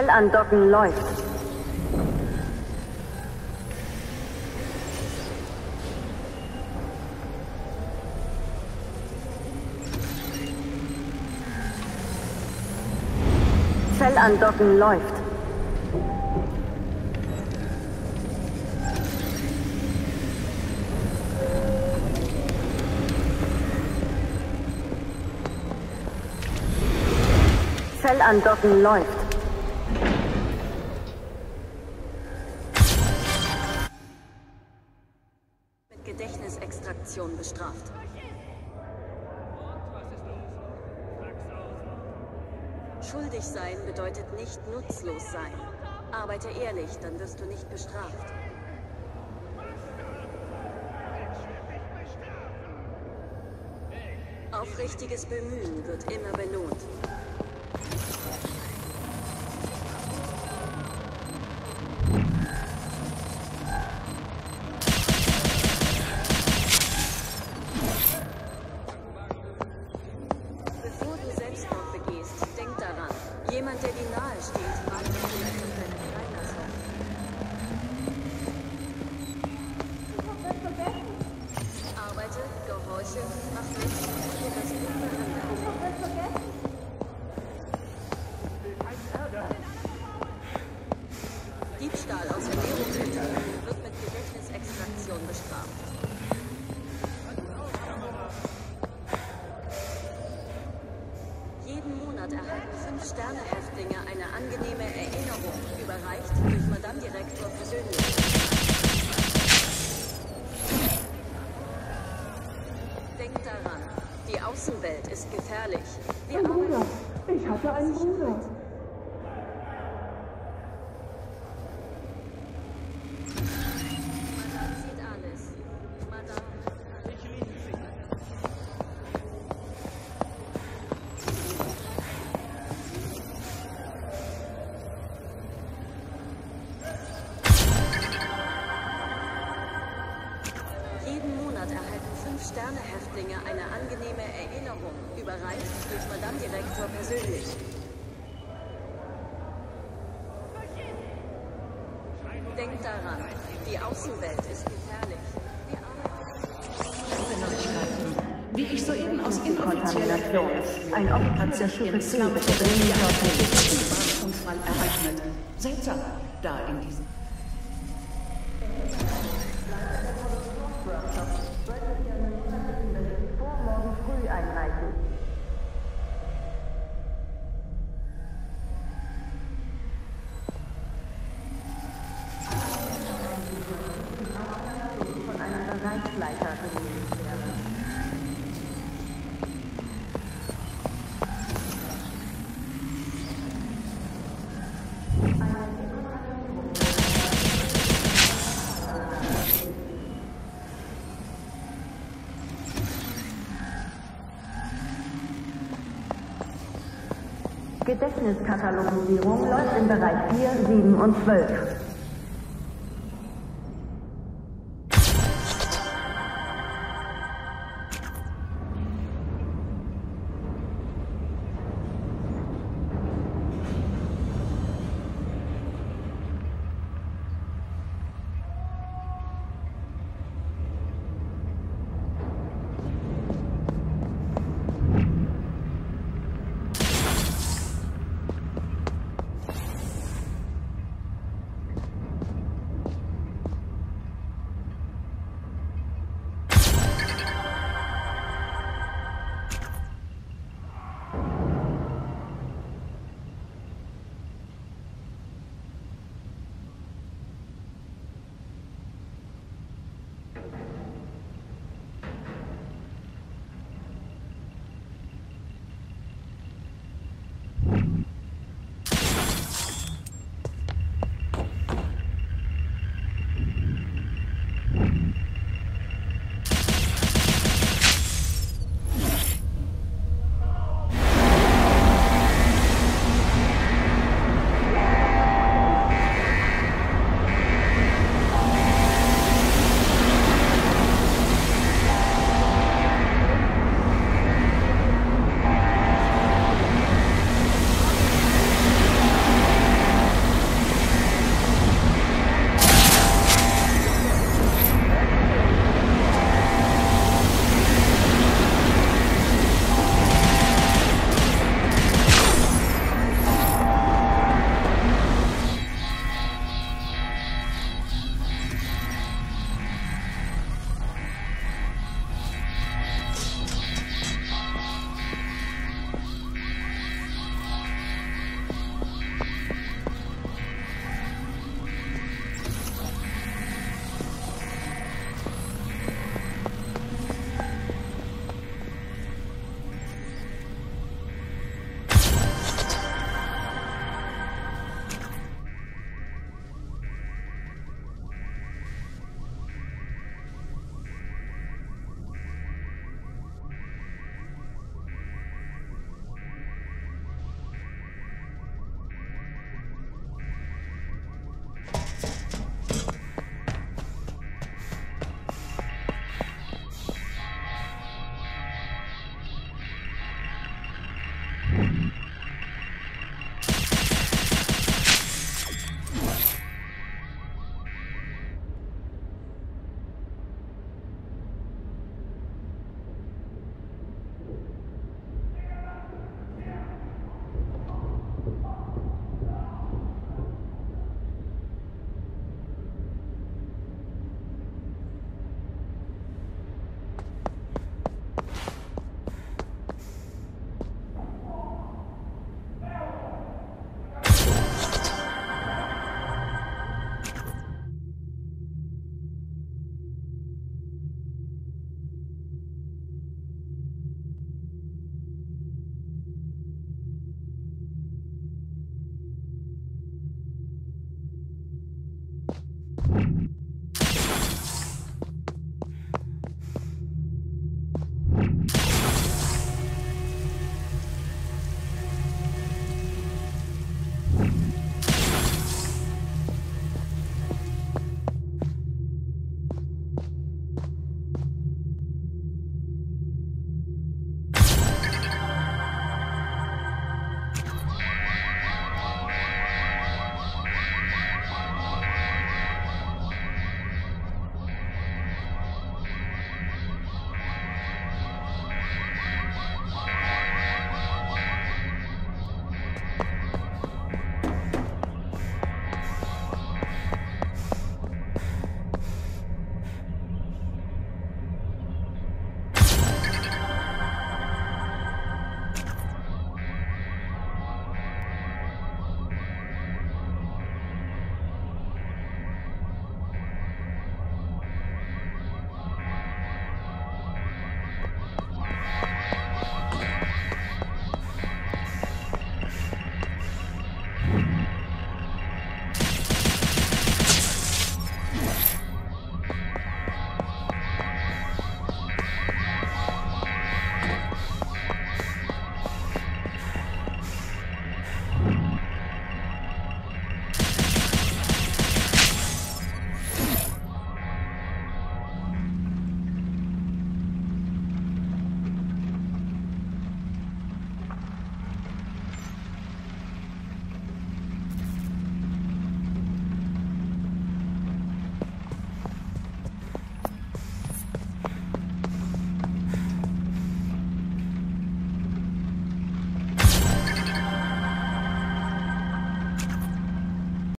Modellandocken läuft. Zellandocken läuft. Zellandocken läuft. Mit Gedächtnisextraktion bestraft. Schuldig sein bedeutet nicht nutzlos sein. Arbeite ehrlich, dann wirst du nicht bestraft. Aufrichtiges Bemühen wird immer belohnt. Sterne-Häftlinge eine angenehme Erinnerung, überreicht durch Madame Direktor persönlich. Denkt daran, die Außenwelt ist gefährlich. Die Arbeit. Wie ich soeben aus inoffizieller Quelle ein Obligation im Islam mit der Brennjahr-Unfall errechnet. Seltsam, da in diesem. Gedächtniskatalogisierung läuft im Bereich 4, 7 und 12.